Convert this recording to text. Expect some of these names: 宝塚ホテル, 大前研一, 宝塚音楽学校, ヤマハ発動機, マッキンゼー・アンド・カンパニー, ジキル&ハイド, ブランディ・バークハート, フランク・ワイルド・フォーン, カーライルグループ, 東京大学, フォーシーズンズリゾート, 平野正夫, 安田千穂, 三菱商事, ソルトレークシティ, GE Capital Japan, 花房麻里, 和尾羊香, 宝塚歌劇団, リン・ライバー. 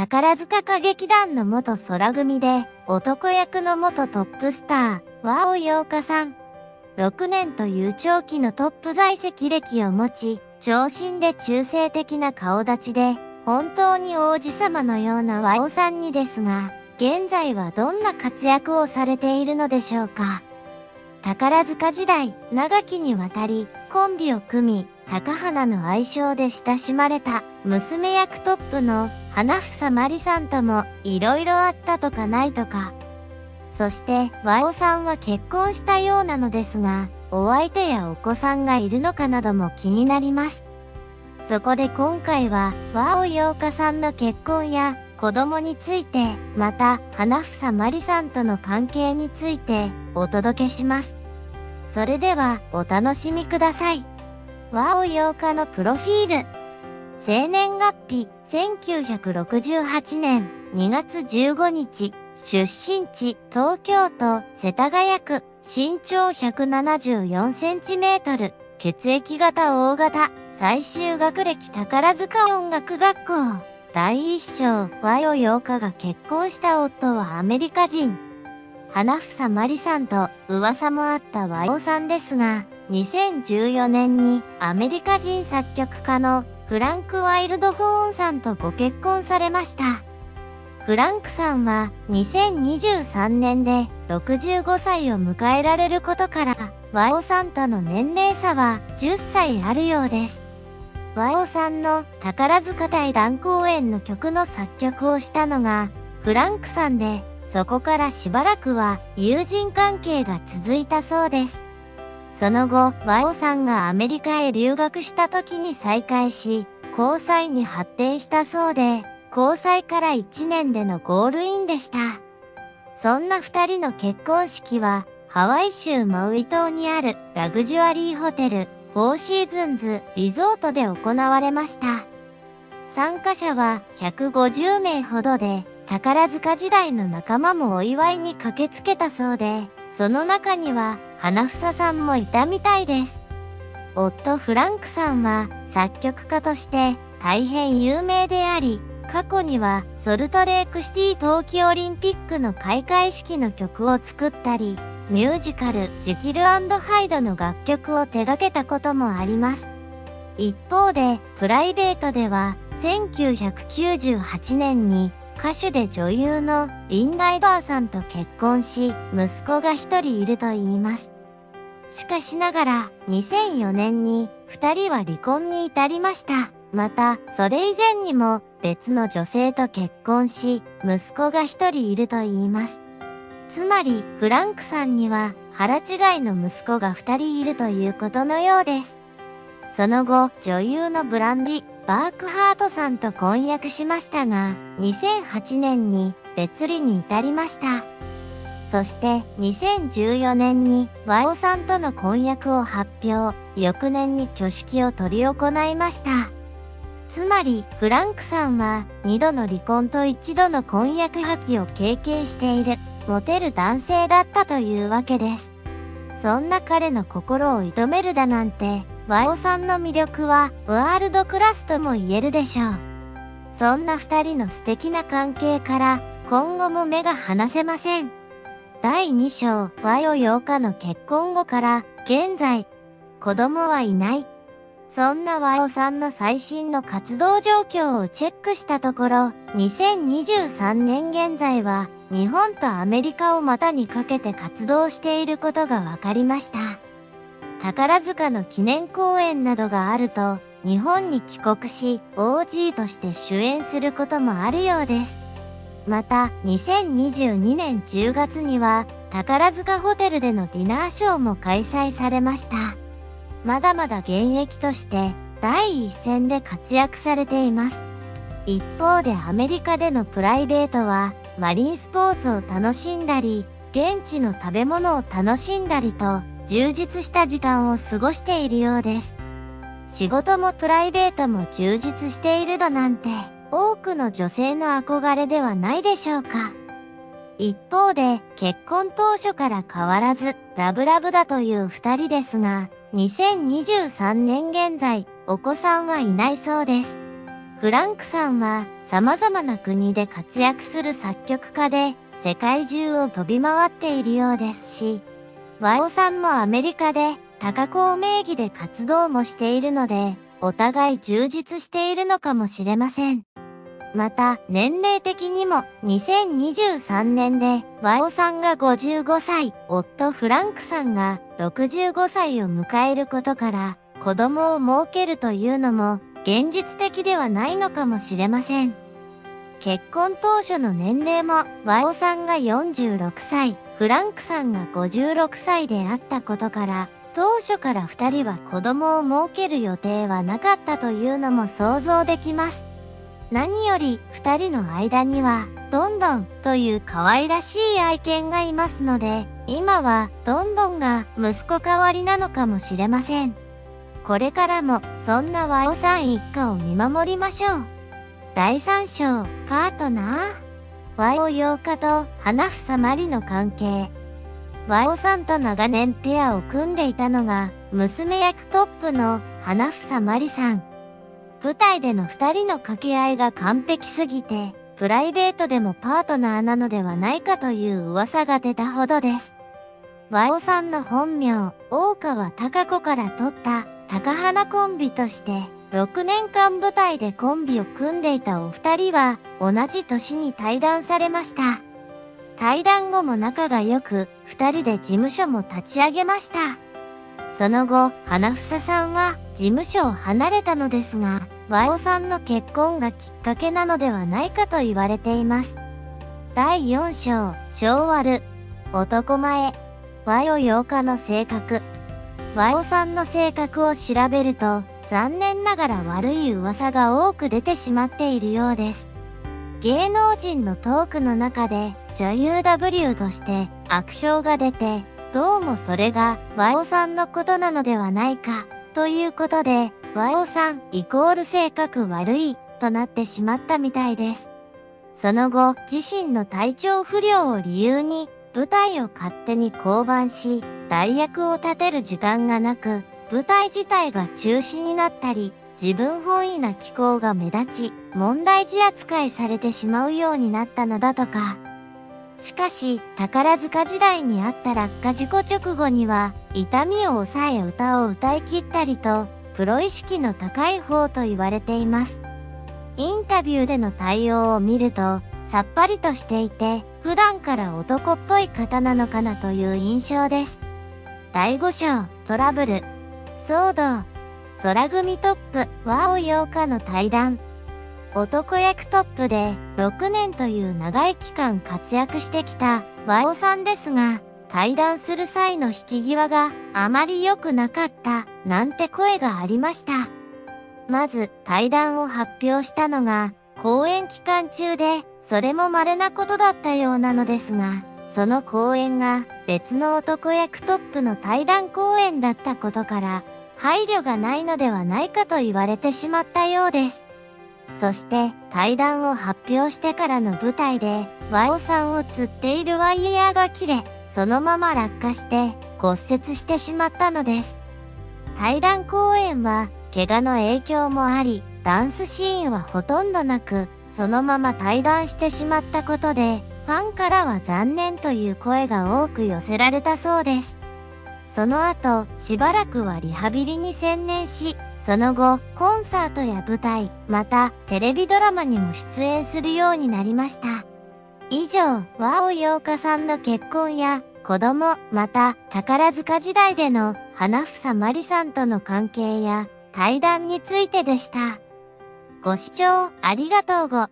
宝塚歌劇団の元空組で、男役の元トップスター、和尾羊香さん。6年という長期のトップ在籍歴を持ち、長身で中性的な顔立ちで、本当に王子様のような和尾さんにですが、現在はどんな活躍をされているのでしょうか。宝塚時代、長きにわたり、コンビを組み、高花の愛称で親しまれた、娘役トップの花房麻里さんとも、いろいろあったとかないとか。そして、和尾さんは結婚したようなのですが、お相手やお子さんがいるのかなども気になります。そこで今回は、和尾羊香さんの結婚や、子供について、また、花房麻里さんとの関係について、お届けします。それでは、お楽しみください。和尾羊香のプロフィール。生年月日、1968年2月15日、出身地、東京都世田谷区、身長174センチメートル、血液型O型、最終学歴宝塚音楽学校。第一章、和尾羊香が結婚した夫はアメリカ人。花房麻里さんと噂もあった和尾さんですが、2014年にアメリカ人作曲家のフランク・ワイルド・フォーンさんとご結婚されました。フランクさんは2023年で65歳を迎えられることから、和尾さんとの年齢差は10歳あるようです。和尾さんの宝塚対談公演の曲の作曲をしたのがフランクさんで、そこからしばらくは友人関係が続いたそうです。その後、和尾さんがアメリカへ留学した時に再会し、交際に発展したそうで、交際から1年でのゴールインでした。そんな2人の結婚式は、ハワイ州マウイ島にあるラグジュアリーホテル、フォーシーズンズリゾートで行われました。参加者は150名ほどで、宝塚時代の仲間もお祝いに駆けつけたそうで、その中には花房さんもいたみたいです。夫フランクさんは作曲家として大変有名であり、過去にはソルトレークシティ冬季オリンピックの開会式の曲を作ったり、ミュージカルジキル&ハイドの楽曲を手掛けたこともあります。一方でプライベートでは1998年に歌手で女優のリン・ライバーさんと結婚し、息子が一人いるといいます。しかしながら2004年に二人は離婚に至りました。また、それ以前にも別の女性と結婚し、息子が一人いるといいます。つまり、フランクさんには腹違いの息子が二人いるということのようです。その後、女優のブランディ・バークハートさんと婚約しましたが、2008年に別離に至りました。そして2014年に和尾さんとの婚約を発表、翌年に挙式を執り行いました。つまり、フランクさんは2度の離婚と1度の婚約破棄を経験している、モテる男性だったというわけです。そんな彼の心を射止めるだなんて、和尾さんの魅力はワールドクラスとも言えるでしょう。そんな二人の素敵な関係から今後も目が離せません。第2章、和尾羊香の結婚後から現在、子供はいない。そんな和尾さんの最新の活動状況をチェックしたところ、2023年現在は日本とアメリカを股にかけて活動していることが分かりました。宝塚の記念公演などがあると、日本に帰国し、OG として主演することもあるようです。また、2022年10月には、宝塚ホテルでのディナーショーも開催されました。まだまだ現役として、第一線で活躍されています。一方でアメリカでのプライベートは、マリンスポーツを楽しんだり、現地の食べ物を楽しんだりと、充実した時間を過ごしているようです。仕事もプライベートも充実しているだなんて多くの女性の憧れではないでしょうか。一方で結婚当初から変わらずラブラブだという二人ですが、2023年現在お子さんはいないそうです。フランクさんは様々な国で活躍する作曲家で世界中を飛び回っているようですし、和夫さんもアメリカでタカコを名義で活動もしているので、お互い充実しているのかもしれません。また、年齢的にも2023年で和夫さんが55歳、夫フランクさんが65歳を迎えることから、子供を設けるというのも現実的ではないのかもしれません。結婚当初の年齢も和夫さんが46歳、フランクさんが56歳であったことから、当初から2人は子供を設ける予定はなかったというのも想像できます。何より2人の間にはドンドンという可愛らしい愛犬がいますので、今はドンドンが息子代わりなのかもしれません。これからもそんな和夫さん一家を見守りましょう。第3章パートナー和夫陽花と花房まりの関係。和夫さんと長年ペアを組んでいたのが娘役トップの花房まりさん。舞台での2人の掛け合いが完璧すぎて、プライベートでもパートナーなのではないかという噂が出たほどです。和夫さんの本名、大川貴子から取った高花コンビとして、6年間舞台でコンビを組んでいたお二人は、同じ年に退団されました。退団後も仲が良く、2人で事務所も立ち上げました。その後、花房さんは事務所を離れたのですが、和夫さんの結婚がきっかけなのではないかと言われています。第4章、性悪。男前。和夫陽花の性格。和夫さんの性格を調べると、残念ながら悪い噂が多く出てしまっているようです。芸能人のトークの中で、女優 W として悪評が出て、どうもそれが和夫さんのことなのではないかということで、和夫さん=性格悪いとなってしまったみたいです。その後、自身の体調不良を理由に舞台を勝手に降板し、代役を立てる時間がなく、舞台自体が中止になったり、自分本位な気候が目立ち、問題児扱いされてしまうようになったのだとか。しかし、宝塚時代にあった落下事故直後には、痛みを抑え歌を歌い切ったりと、プロ意識の高い方と言われています。インタビューでの対応を見ると、さっぱりとしていて、普段から男っぽい方なのかなという印象です。第5章、トラブル。騒動。空組トップ、和夫陽花の退団。男役トップで6年という長い期間活躍してきた和夫さんですが、退団する際の引き際があまり良くなかったなんて声がありました。まず退団を発表したのが公演期間中で、それも稀なことだったようなのですが、その公演が別の男役トップの退団公演だったことから配慮がないのではないかと言われてしまったようです。そして、退団を発表してからの舞台で、和夫さんを吊っているワイヤーが切れ、そのまま落下して骨折してしまったのです。退団公演は、怪我の影響もあり、ダンスシーンはほとんどなく、そのまま退団してしまったことで、ファンからは残念という声が多く寄せられたそうです。その後、しばらくはリハビリに専念し、その後、コンサートや舞台、また、テレビドラマにも出演するようになりました。以上、和夫陽花さんの結婚や、子供、また、宝塚時代での、花房まりさんとの関係や、対談についてでした。ご視聴ありがとう。